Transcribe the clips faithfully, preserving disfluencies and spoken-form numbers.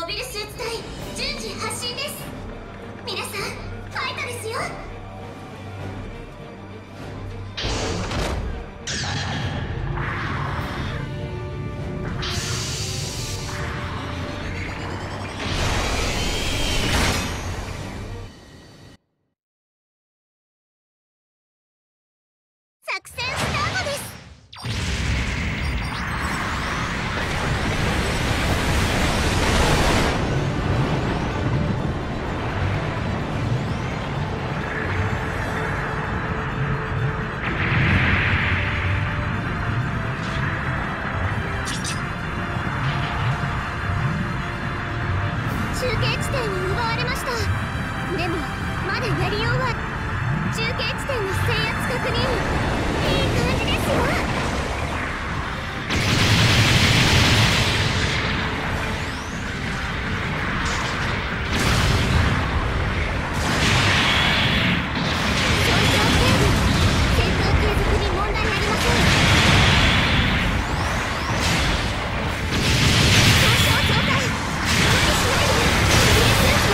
モビルスーツ隊順次発進です。皆さんファイトですよ。作戦スタートです。中継地点を奪われました。でもまだやりようは。中継地点の制圧確認。 いい感じですよ。状況整備、戦闘継続に問題ありません。交渉状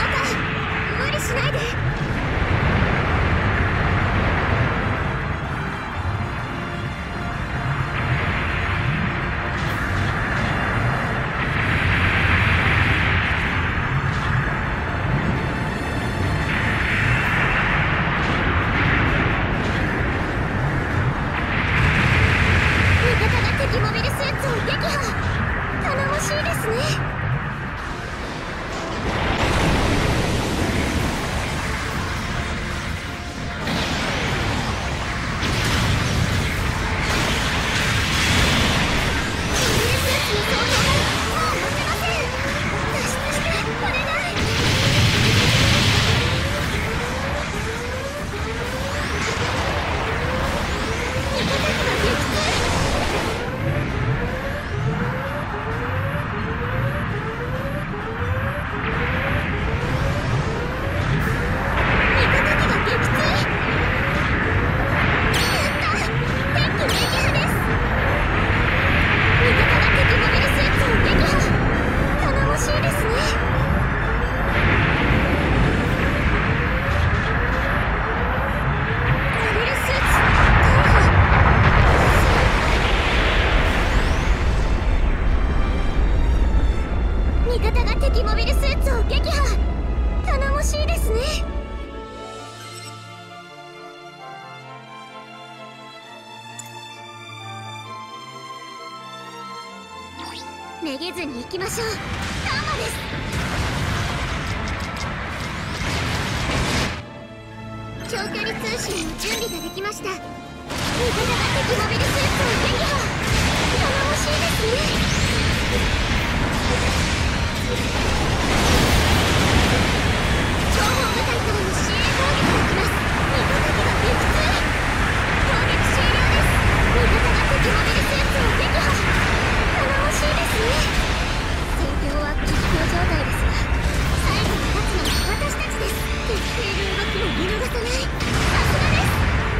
態、無理しないで。ビーエスエスの相当がもう抜けません。脱出して。 めげずに行きましょう。タンボです。長距離通信の準備ができました。味方が敵モビルスーツを撃破。頼もしいですね。情報部隊からの支援攻撃が来ます。味方が敵モビルスーツを撃破。頼もしいですね。先手を取りました。味方が敵モビルスーツを撃破。味方が敵モビルスーツを撃破。先手は拮抗状態ですが、最後に立つのは私たちです。敵兵の動きも見逃さない。さすがです。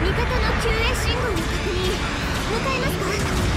味方の救援信号の確認向かいますか。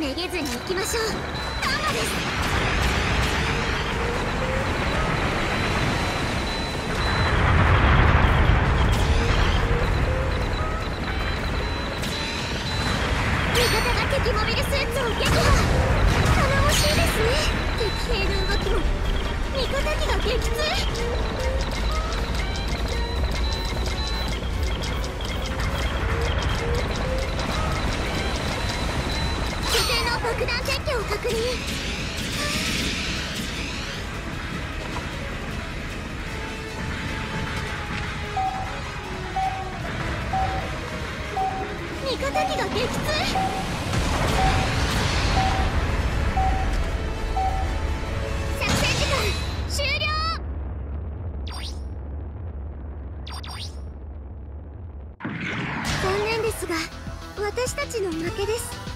めげずに行きましょう。丹波です。残念ですが、私たちの負けです。